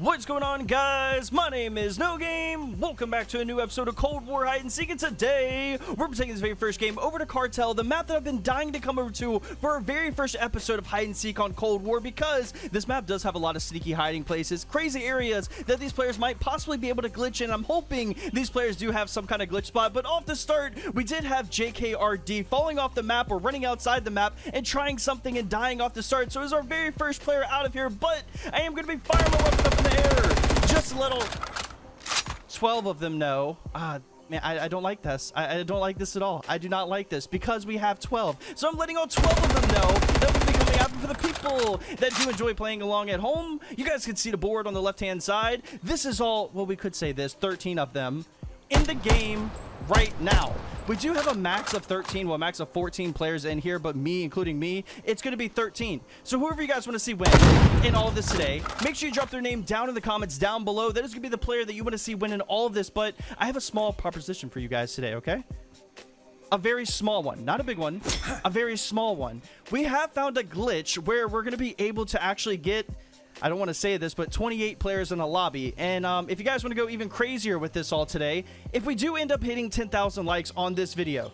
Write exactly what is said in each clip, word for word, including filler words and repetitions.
What's going on, guys? My name is No Game. Welcome back to a new episode of Cold War Hide and Seek, and today we're taking this very first game over to Cartel, the map that I've been dying to come over to for our very first episode of Hide and Seek on Cold War, because this map does have a lot of sneaky hiding places, crazy areas that these players might possibly be able to glitch in. I'm hoping these players do have some kind of glitch spot, but off the start, we did have J K R D falling off the map or running outside the map and trying something and dying off the start, so it was our very first player out of here, but I am going to be firing my weapon up in the air, just a little twelve of them know. Ah, uh, man, I, I don't like this. I, I don't like this at all. I do not like this because we have twelve. So I'm letting all twelve of them know that we'll be coming out. For the people that do enjoy playing along at home, you guys can see the board on the left-hand side. This is all, well, we could say this, thirteen of them in the game right now. We do have a max of thirteen, well, a max of fourteen players in here, but me, including me, it's going to be thirteen. So whoever you guys want to see win in all of this today, make sure you drop their name down in the comments down below. That is going to be the player that you want to see win in all of this, but I have a small proposition for you guys today, okay? A very small one, not a big one, a very small one. We have found a glitch where we're going to be able to actually get... I don't want to say this, but twenty-eight players in a lobby. And um, if you guys want to go even crazier with this all today, if we do end up hitting ten thousand likes on this video,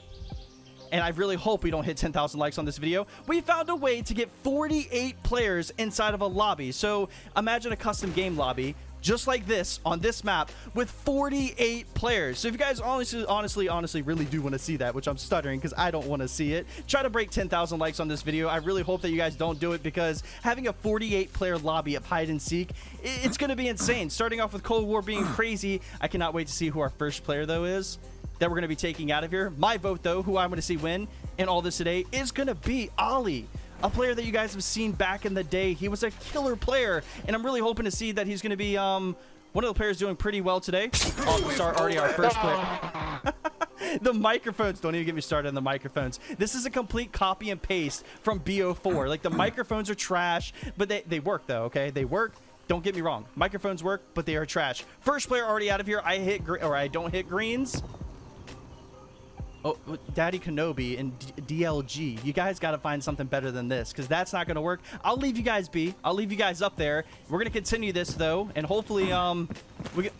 and I really hope we don't hit ten thousand likes on this video, we found a way to get forty-eight players inside of a lobby. So imagine a custom game lobby just like this on this map with forty-eight players. So if you guys honestly, honestly, honestly really do want to see that, which I'm stuttering because I don't want to see it, try to break ten thousand likes on this video. I really hope that you guys don't do it, because having a forty-eight player lobby of hide and seek, it's going to be insane. Starting off with Cold War being crazy. I cannot wait to see who our first player though is that we're going to be taking out of here. My vote though, who I'm going to see win in all this today, is going to be Ollie. A player that you guys have seen back in the day. He was a killer player, and I'm really hoping to see that he's going to be um, one of the players doing pretty well today. Oh, we start already our first player. The microphones, don't even get me started on the microphones. This is a complete copy and paste from B O four. Like, the microphones are trash, but they, they work though, okay? They work. Don't get me wrong. Microphones work, but they are trash. First player already out of here. I hit, or I don't hit greens. Oh, Daddy Kenobi and D L G, you guys got to find something better than this, because that's not going to work. I'll leave you guys be. I'll leave you guys up there. We're going to continue this though, and hopefully um we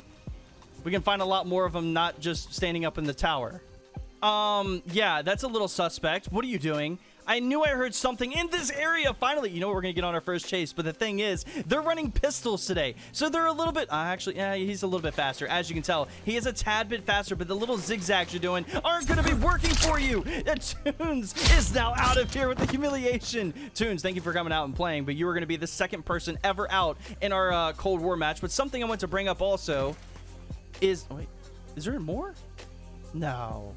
we can find a lot more of them, not just standing up in the tower. Um yeah, that's a little suspect. What are you doing? I knew I heard something in this area. Finally, you know what, we're gonna get on our first chase, but the thing is, they're running pistols today, so they're a little bit uh, actually yeah, he's a little bit faster. As you can tell, he is a tad bit faster, but the little zigzags you're doing aren't gonna be working for you. And Toons is now out of here with the humiliation. Toons, thank you for coming out and playing, but you were gonna be the second person ever out in our uh, Cold War match. But something I want to bring up also is, oh wait, is there more? No.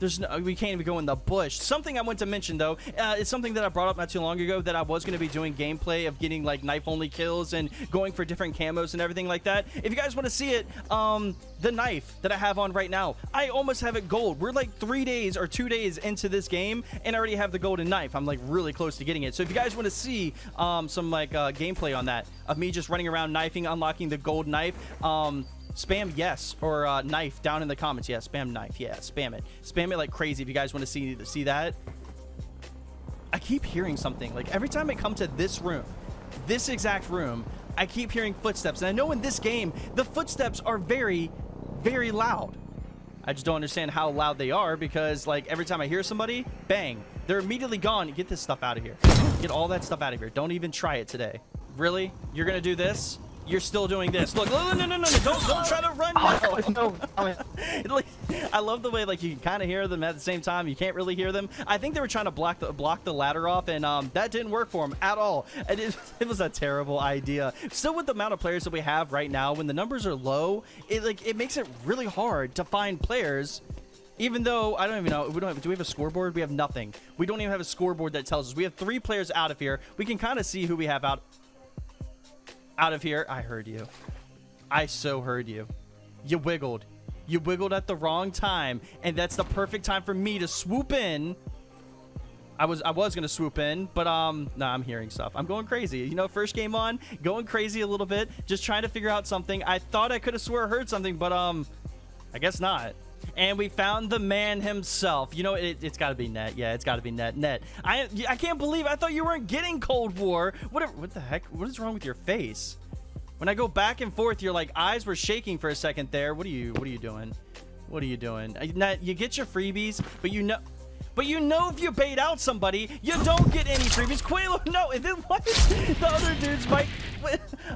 There's no, we can't even go in the bush. Something I want to mention though, uh, it's something that I brought up not too long ago, that I was going to be doing gameplay of getting like knife only kills and going for different camos and everything like that. If you guys want to see it, um, the knife that I have on right now, I almost have it gold. We're like three days or two days into this game and I already have the golden knife. I'm like really close to getting it. So if you guys want to see um, some like uh, gameplay on that, of me just running around knifing, unlocking the gold knife, um, spam yes or uh, knife down in the comments. Yeah, spam knife. Yeah, spam it. Spam it like crazy if you guys want to see see that. I keep hearing something. Like every time I come to this room, this exact room, I keep hearing footsteps. And I know in this game, the footsteps are very, very loud. I just don't understand how loud they are, because like every time I hear somebody, bang, they're immediately gone. Get this stuff out of here. Get all that stuff out of here. Don't even try it today. Really? You're going to do this? You're still doing this. Look, no, no, no, no, no. Don't, don't try to run now. Oh, I love the way, like, you can kind of hear them at the same time. You can't really hear them. I think they were trying to block the block the ladder off, and um, that didn't work for them at all. And it, it was a terrible idea. Still, with the amount of players that we have right now, when the numbers are low, it, like, it makes it really hard to find players. Even though, I don't even know, we don't have, do we have a scoreboard? We have nothing. We don't even have a scoreboard that tells us. We have three players out of here. We can kind of see who we have out. Out of here. I heard you. I so heard you. You wiggled. You wiggled at the wrong time, and that's the perfect time for me to swoop in. I was I was gonna swoop in, but um no, nah, I'm hearing stuff. I'm going crazy. You know, first game on, going crazy a little bit, just trying to figure out something. I thought I could have swore I heard something, but um I guess not. And we found the man himself. You know, it, it's got to be Net. Yeah, it's got to be Net. Net. I I can't believe I thought you weren't getting Cold War. What, what the heck? What is wrong with your face? When I go back and forth, your like eyes were shaking for a second there. What are you? What are you doing? What are you doing? Now, you get your freebies, but you know, but you know if you bait out somebody, you don't get any freebies. Quelo, no. And then what? The other dude's mic.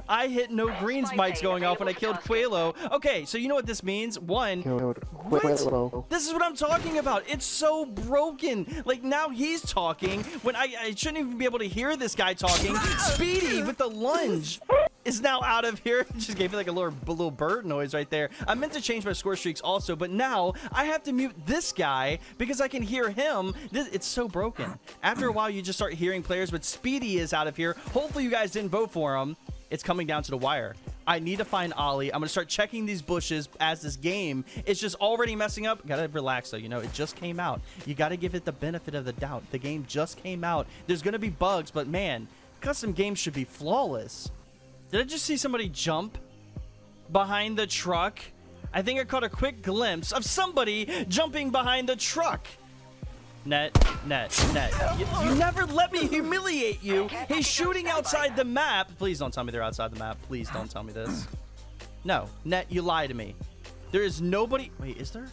I hit no greens. Mike's going off when I killed Quelo. Okay, so you know what this means. One. What? This is what I'm talking about. It's so broken. Like now he's talking when I, I shouldn't even be able to hear this guy talking. Speedy with the lunge. Is now out of here. Just gave me like a little, a little bird noise right there. I meant to change my score streaks also, but now I have to mute this guy because I can hear him. This, it's so broken. After a while, you just start hearing players, but Speedy is out of here. Hopefully you guys didn't vote for him. It's coming down to the wire. I need to find Ollie. I'm gonna start checking these bushes as this game is just already messing up. Gotta relax though, you know, it just came out. You gotta give it the benefit of the doubt. The game just came out. There's gonna be bugs, but man, custom games should be flawless. Did I just see somebody jump behind the truck? I think I caught a quick glimpse of somebody jumping behind the truck. Net, net, net. You, you never let me humiliate you. He's shooting outside the map. Please don't tell me they're outside the map. Please don't tell me this. No, Net, you lie to me. There is nobody. Wait, is there?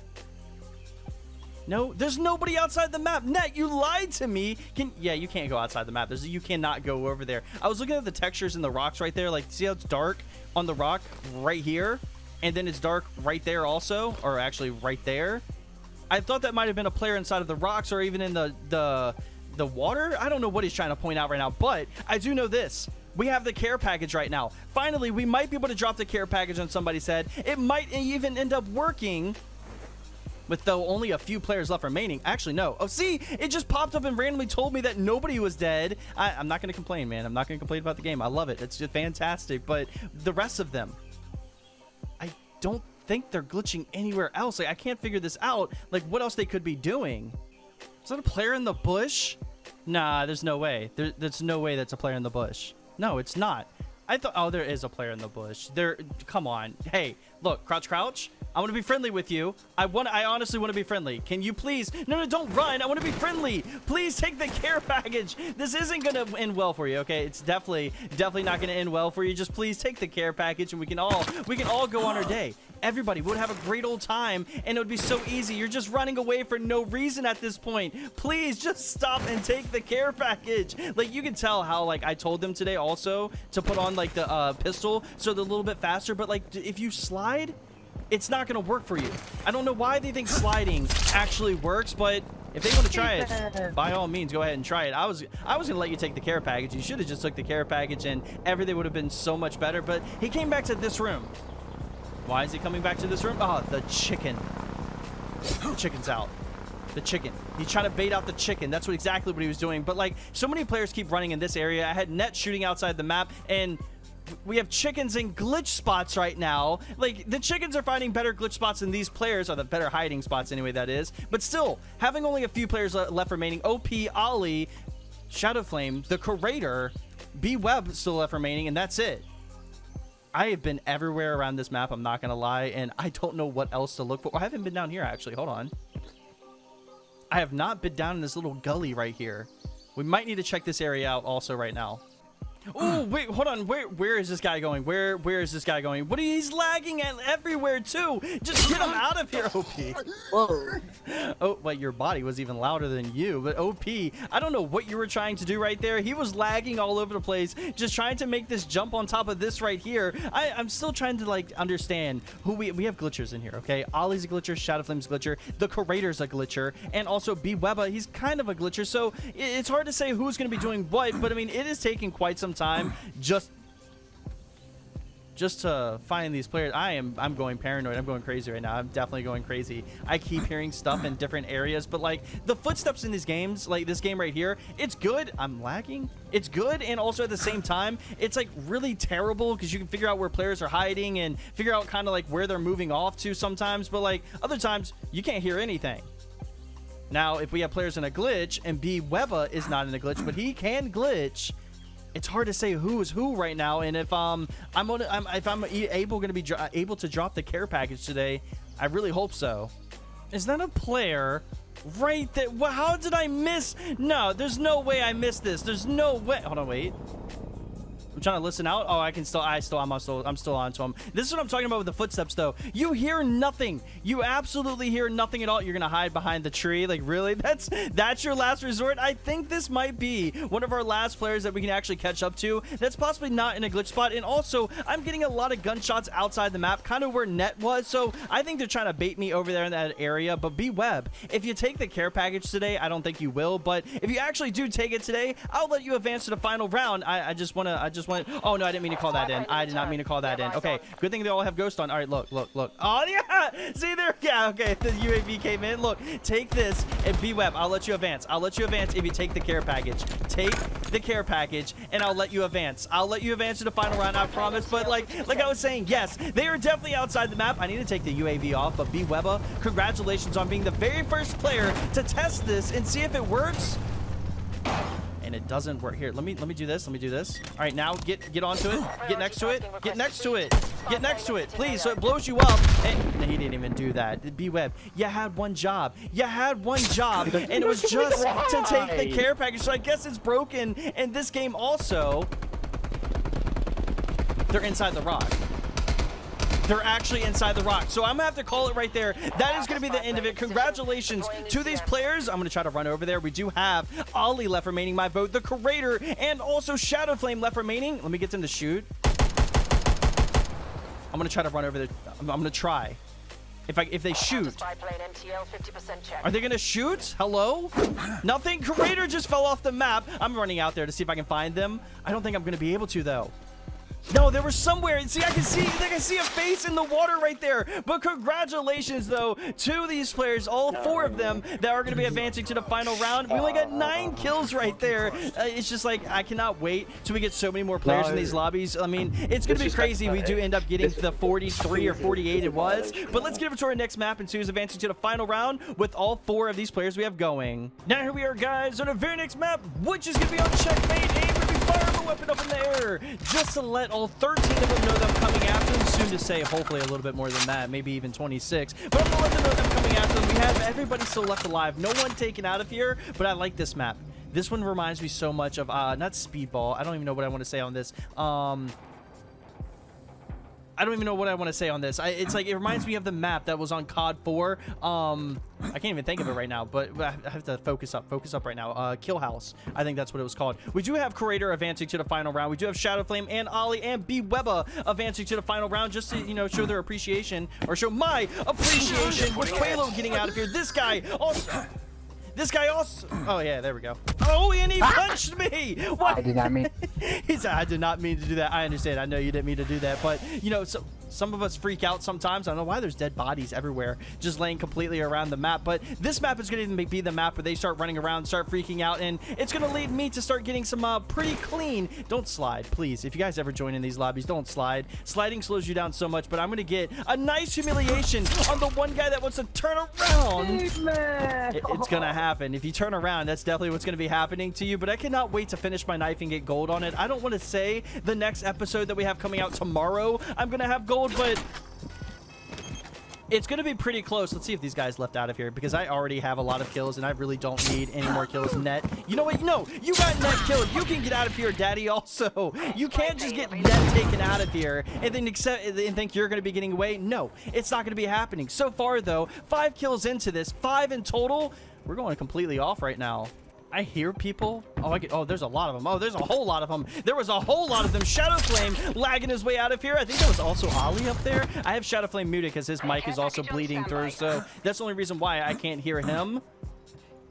No, there's nobody outside the map. Net, you lied to me. Can yeah, you can't go outside the map. There's you cannot go over there. I was looking at the textures in the rocks right there. Like, see how it's dark on the rock right here, and then it's dark right there also, or actually right there. I thought that might have been a player inside of the rocks or even in the the the water. I don't know what he's trying to point out right now, but I do know this. We have the care package right now. Finally, we might be able to drop the care package on somebody's head. It might even end up working. With though only a few players left remaining. Actually, no. Oh, see, it just popped up and randomly told me that nobody was dead. I, I'm not going to complain, man. I'm not going to complain about the game. I love it. It's just fantastic. But the rest of them, I don't think they're glitching anywhere else. Like, I can't figure this out. Like, what else they could be doing? Is that a player in the bush? Nah, there's no way. There, there's no way that's a player in the bush. No, it's not. I thought, oh, there is a player in the bush. There, come on. Hey, look, crouch, crouch. I want to be friendly with you. I want, I honestly want to be friendly. Can you please? No, no, don't run. I want to be friendly. Please take the care package. This isn't going to end well for you, okay? It's definitely, definitely not going to end well for you. Just please take the care package and we can all, we can all go on our day. Everybody would have a great old time and it would be so easy. You're just running away for no reason at this point. Please just stop and take the care package. Like, you can tell how, like, I told them today also to put on, like, the uh, pistol so they're a little bit faster. But, like, if you slide, it's not going to work for you. I don't know why they think sliding actually works, but if they want to try it, by all means, go ahead and try it. I was I was going to let you take the care package. You should have just took the care package and everything would have been so much better. But he came back to this room. Why is he coming back to this room? Oh, the chicken. The chicken's out. The chicken. He tried to bait out the chicken. That's what exactly what he was doing. But, like, so many players keep running in this area. I had Net shooting outside the map, and we have chickens in glitch spots right now. Like, the chickens are finding better glitch spots than these players, or the better hiding spots anyway, that is. But still, having only a few players left remaining, O P, Ollie, Shadowflame, the Curator, B-Web still left remaining, and that's it. I have been everywhere around this map, I'm not going to lie, and I don't know what else to look for. I haven't been down here, actually. Hold on. I have not been down in this little gully right here. We might need to check this area out also right now. Oh, wait, hold on. Where where is this guy going? Where where is this guy going? What are, he's lagging at everywhere too. Just get him out of here, O P. Whoa. Oh, well, your body was even louder than you, but O P, I don't know what you were trying to do right there. He was lagging all over the place, just trying to make this jump on top of this right here. I, I'm still trying to, like, understand who we we have glitchers in here, okay? Ollie's a glitcher, Shadowflame's a glitcher, the Curator's a glitcher, and also B-Webba, he's kind of a glitcher, so it, it's hard to say who's gonna be doing what, but I mean it is taking quite some time just just to find these players. I am I'm going paranoid. I'm going crazy right now. I'm definitely going crazy. I keep hearing stuff in different areas, but like the footsteps in these games, like this game right here, it's good. I'm lagging. It's good, and also at the same time, it's like really terrible because you can figure out where players are hiding and figure out kind of like where they're moving off to sometimes, but like other times you can't hear anything. Now, if we have players in a glitch and B-Webba is not in a glitch, but he can glitch, it's hard to say who is who right now, and if um I'm gonna I'm, if I'm able going to be able to drop the care package today, I really hope so. Is that a player right there? Well, how did I miss? No, there's no way I missed this. There's no way. Hold on, wait. I'm trying to listen out. Oh, I can still, I still, I'm still, I'm still on to him. This is what I'm talking about with the footsteps, though. You hear nothing. You absolutely hear nothing at all. You're gonna hide behind the tree. Like, really? That's that's your last resort? I think this might be one of our last players that we can actually catch up to. That's possibly not in a glitch spot. And also, I'm getting a lot of gunshots outside the map, kind of where Net was. So I think they're trying to bait me over there in that area. But B-Web, if you take the care package today, I don't think you will. But if you actually do take it today, I'll let you advance to the final round. I, I just wanna, I just went. Oh no, I didn't mean to call that in. I did not mean to call that in. Okay, good thing they all have Ghost on. All right, look, look, look. Oh yeah, see there. Yeah, okay. The U A V came in. Look, take this and B-Web. I'll let you advance. I'll let you advance if you take the care package. Take the care package, and I'll let you advance. I'll let you advance to the final round. I promise. But like, like I was saying, yes, they are definitely outside the map. I need to take the U A V off. But B-Webba, congratulations on being the very first player to test this and see if it works. And it doesn't work. Here, let me let me do this. Let me do this. All right, now get get onto it. Get next to it. Get next to it. Get next to it, please, so it blows you up. And he didn't even do that. B-Web, you had one job. You had one job, and it was just to take the care package. So I guess it's broken. And this game also, they're inside the rock. They're actually inside the rock. So I'm gonna have to call it right there. That is gonna be the end of it. Congratulations to these players. I'm gonna try to run over there. We do have Ollie left remaining, my vote, the Curator, and also Shadow Flame left remaining. Let me get them to shoot. I'm gonna try to run over there. I'm, I'm gonna try. If I, if they shoot. Are they gonna shoot? Hello? Nothing. Curator just fell off the map. I'm running out there to see if I can find them. I don't think I'm gonna be able to though. No, they were somewhere. See, I can see, I can see a face in the water right there. But congratulations, though, to these players, all four of them that are going to be advancing to the final round. We only got nine kills right there. Uh, it's just like I cannot wait till we get so many more players in these lobbies. I mean, it's going to be crazy. We do end up getting the forty-three or forty-eight it was. But let's get over to our next map and see who's advancing to the final round with all four of these players we have going. Now here we are, guys, on our very next map, which is going to be on Checkmate. Weapon up in the air just to let all thirteen of them know that I'm coming after them. Soon to say hopefully a little bit more than that, maybe even twenty-six, but I'm gonna let them know that I'm coming after them. We have everybody still left alive, no one taken out of here. But I like this map. This one reminds me so much of uh not Speedball, I don't even know what I want to say on this. um I don't even know what I want to say on this. I, it's like it reminds me of the map that was on C O D four. Um, I can't even think of it right now, but I have to focus up, focus up right now. Uh, Killhouse, I think that's what it was called. We do have Curator advancing to the final round. We do have Shadow Flame and Ollie and B-Webba advancing to the final round just to, you know, show their appreciation or show my appreciation with Quelo getting out of here. This guy also... This guy also... Oh, yeah, there we go. Oh, and he punched me! What? I did not mean... He said, I did not mean to do that. I understand. I know you didn't mean to do that. But, you know, so, some of us freak out sometimes. I don't know why there's dead bodies everywhere just laying completely around the map. But this map is going to be the map where they start running around, start freaking out. And it's going to lead me to start getting some uh, pretty clean... Don't slide, please. If you guys ever join in these lobbies, don't slide. Sliding slows you down so much. But I'm going to get a nice humiliation on the one guy that wants to turn around. It, it's going to happen. If you turn around, that's definitely what's going to be happening to you. But I cannot wait to finish my knife and get gold on it. I don't want to say the next episode that we have coming out tomorrow I'm going to have gold, but it's going to be pretty close. Let's see if these guys left out of here, because I already have a lot of kills and I really don't need any more kills. Net, you know what? No, you got Net killed. You can get out of here, daddy. Also, you can't just get Net taken out of here and then accept and think you're going to be getting away. No, it's not going to be happening. So far, though, five kills into this, five in total. We're going completely off right now. I hear people. Oh, I get. Oh, there's a lot of them. Oh, there's a whole lot of them. There was a whole lot of them. Shadow Flame lagging his way out of here. I think there was also Ollie up there. I have Shadow Flame muted because his mic is also bleeding through. So that's the only reason why I can't hear him.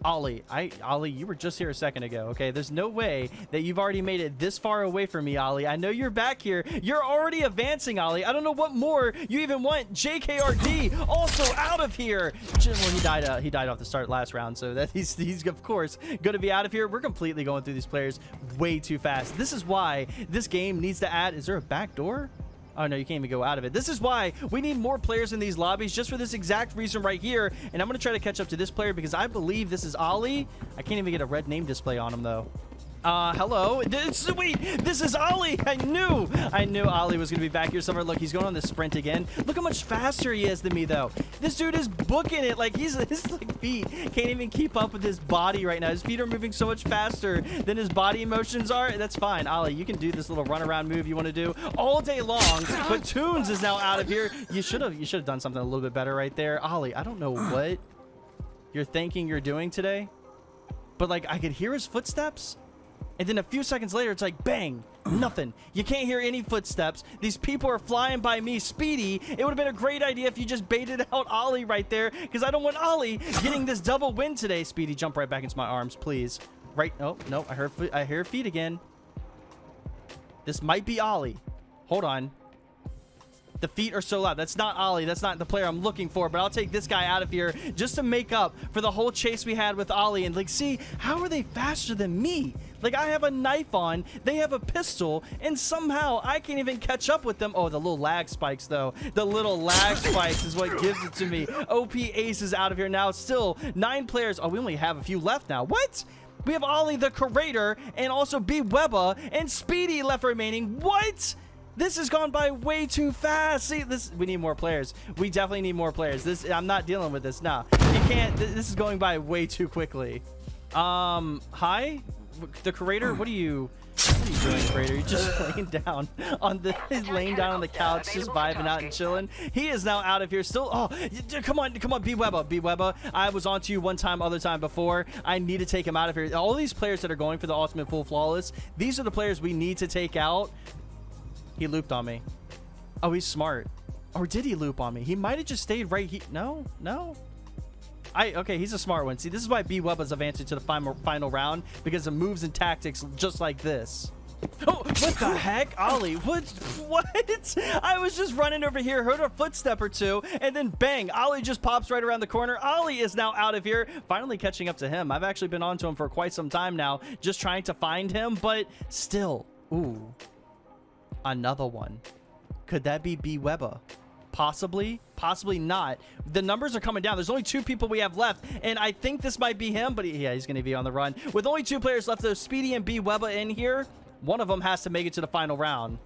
Ollie, I Ollie, you were just here a second ago. Okay, there's no way that you've already made it this far away from me, Ollie. I know you're back here. You're already advancing, Ollie. I don't know what more you even want. J K R D also out of here. Well, he died. Uh, he died off the start last round, so that he's he's of course gonna be out of here. We're completely going through these players way too fast. This is why this game needs to add. Is there a back door? Oh, no, you can't even go out of it. This is why we need more players in these lobbies, just for this exact reason right here. And I'm going to try to catch up to this player because I believe this is Ollie. I can't even get a red name display on him, though. Uh, hello. This, wait, this is Ollie. I knew, I knew Ollie was gonna be back here somewhere. Look, he's going on the sprint again. Look how much faster he is than me, though. This dude is booking it. Like he's, his like feet can't even keep up with his body right now. His feet are moving so much faster than his body motions are. That's fine, Ollie. You can do this little runaround move you want to do all day long. But Toons is now out of here. You should have, you should have done something a little bit better right there, Ollie. I don't know what you're thinking you're doing today, but like I could hear his footsteps. And then a few seconds later, it's like, bang, nothing. You can't hear any footsteps. These people are flying by me. Speedy, it would have been a great idea if you just baited out Ollie right there, because I don't want Ollie getting this double win today. Speedy, jump right back into my arms, please. Right, oh, no, I heard, I hear feet again. This might be Ollie. Hold on. The feet are so loud. That's not Ollie. That's not the player I'm looking for, but I'll take this guy out of here just to make up for the whole chase we had with Ollie. And, like, see, how are they faster than me? Like, I have a knife on, they have a pistol, and somehow I can't even catch up with them. Oh, the little lag spikes, though. The little lag spikes is what gives it to me. O P Ace is out of here now. Still, nine players. Oh, we only have a few left now. What? We have Ollie the Curator and also B. Webba and Speedy left remaining. What? This has gone by way too fast. See, this, we need more players. We definitely need more players. This, I'm not dealing with this. Nah, you can't. Th this is going by way too quickly. Um, hi? The Curator, what are you, what are you doing, Curator? You're just laying down on the, laying down on the couch, just vibing out and chilling. He is now out of here still. Oh, come on, come on, B. Webba, B. Webba. I was on to you one time, other time before. I need to take him out of here. All these players that are going for the ultimate full flawless, these are the players we need to take out. He looped on me. Oh, he's smart. Or did he loop on me? He might have just stayed right here. No, no. I, okay, he's a smart one. See, this is why B. Webba's advancing to the final, final round, because of moves and tactics just like this. Oh, what the heck? Ollie, what? What? I was just running over here, heard a footstep or two, and then bang, Ollie just pops right around the corner. Ollie is now out of here. Finally catching up to him. I've actually been onto him for quite some time now, just trying to find him, but still. Ooh, another one. Could that be B. Webba? Possibly, possibly not. The numbers are coming down. There's only two people we have left, and I think this might be him, but he, yeah, he's going to be on the run. With only two players left, though, Speedy and B. Webba in here, one of them has to make it to the final round.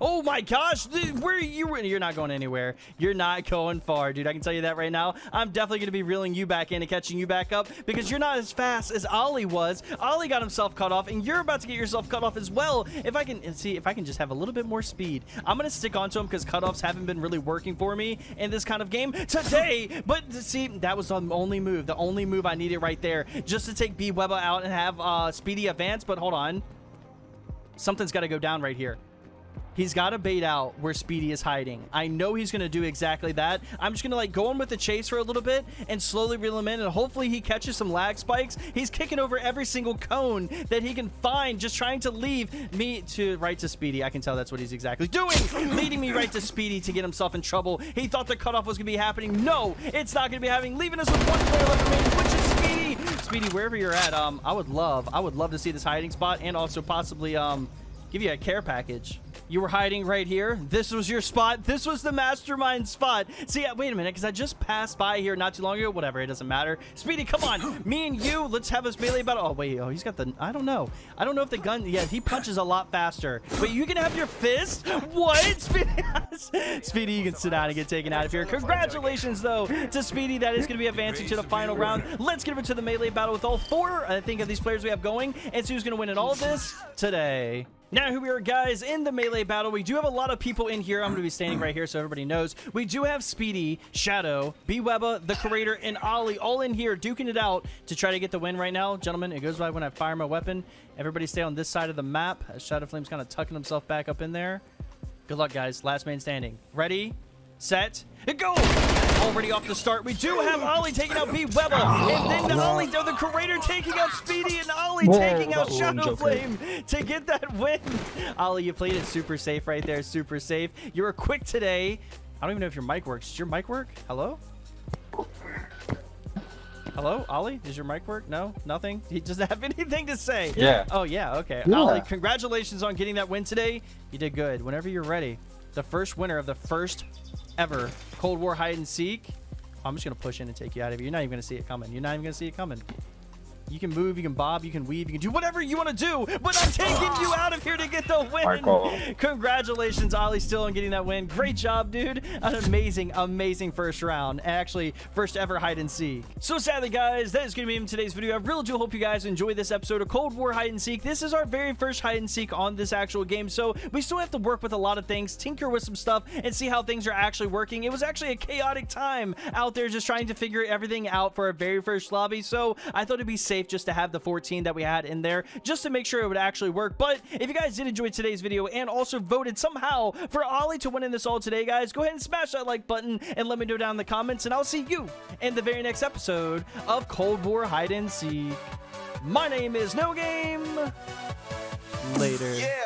Oh my gosh, where are you? You're not going anywhere. You're not going far, dude. I can tell you that right now. I'm definitely going to be reeling you back in and catching you back up, because you're not as fast as Ollie was. Ollie got himself cut off, and you're about to get yourself cut off as well. If I can see, if I can just have a little bit more speed, I'm going to stick onto him, because cutoffs haven't been really working for me in this kind of game today. But see, that was the only move, the only move I needed right there, just to take B. Webba out and have uh, Speedy advance. But hold on, something's got to go down right here. He's got to bait out where Speedy is hiding. I know he's going to do exactly that. I'm just going to like go on with the chase for a little bit and slowly reel him in, and hopefully he catches some lag spikes. He's kicking over every single cone that he can find, just trying to leave me to right to Speedy. I can tell that's what he's exactly doing, leading me right to Speedy to get himself in trouble. He thought the cutoff was going to be happening. No, it's not going to be happening, leaving us with one player left remaining, which is Speedy. Speedy, wherever you're at, um, I would love, I would love to see this hiding spot, and also possibly um, give you a care package. You were hiding right here. This was your spot. This was the mastermind spot. See, wait a minute, because I just passed by here not too long ago. Whatever, it doesn't matter. Speedy, come on. Me and you, let's have us melee battle. Oh, wait. Oh, he's got the... I don't know. I don't know if the gun... Yeah, he punches a lot faster. But you can have your fist? What? Speedy, Speedy, you can sit down and get taken out of here. Congratulations, though, to Speedy. That is going to be advancing to the final round. Let's get over to the melee battle with all four, I think, of these players we have going. And see who's going to win in all of this today. Now here we are, guys, in the melee battle. We do have a lot of people in here. I'm going to be standing right here so everybody knows. We do have Speedy, Shadow, B. Webba, the Curator, and Ollie all in here duking it out to try to get the win right now. Gentlemen, it goes by when I fire my weapon. Everybody stay on this side of the map. Shadow Flame's kind of tucking himself back up in there. Good luck, guys. Last man standing. Ready, set, and go! Already off the start. We do have Ollie taking out B. Webba, and then the Ollie, the Curator taking out Speedy, and Ollie Whoa, taking out Shadow Flame to get that win. Ollie, you played it super safe right there. Super safe. You were quick today. I don't even know if your mic works. Does your mic work? Hello? Hello, Ollie? Does your mic work? No? Nothing? He doesn't have anything to say. Yeah. Oh, yeah. Okay. Yeah. Ollie, congratulations on getting that win today. You did good. Whenever you're ready, the first winner of the first ever Cold War hide and seek. I'm just gonna push in and take you out of here. You're not even gonna see it coming. You're not even gonna see it coming. You can move, you can bob, you can weave, you can do whatever you want to do, but I'm taking you out of here to get the win. Marco. Congratulations, Ollie Still, on getting that win. Great job, dude. An amazing, amazing first round. Actually, first ever hide and seek. So sadly, guys, that is going to be it in today's video. I really do hope you guys enjoyed this episode of Cold War Hide and Seek. This is our very first hide and seek on this actual game, so we still have to work with a lot of things, tinker with some stuff, and see how things are actually working. It was actually a chaotic time out there just trying to figure everything out for our very first lobby, so I thought it'd be safe just to have the fourteen that we had in there just to make sure it would actually work. But if you guys did enjoy today's video and also voted somehow for Ollie to win in this all today, guys, go ahead and smash that like button and let me know down in the comments, and I'll see you in the very next episode of Cold War Hide and Seek. My name is No Game. Later. Yeah.